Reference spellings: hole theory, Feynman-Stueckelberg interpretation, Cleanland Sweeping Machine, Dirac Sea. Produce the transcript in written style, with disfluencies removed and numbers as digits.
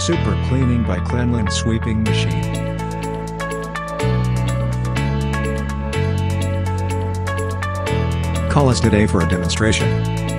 Super Cleaning by Cleanland Sweeping Machine. Call us today for a demonstration.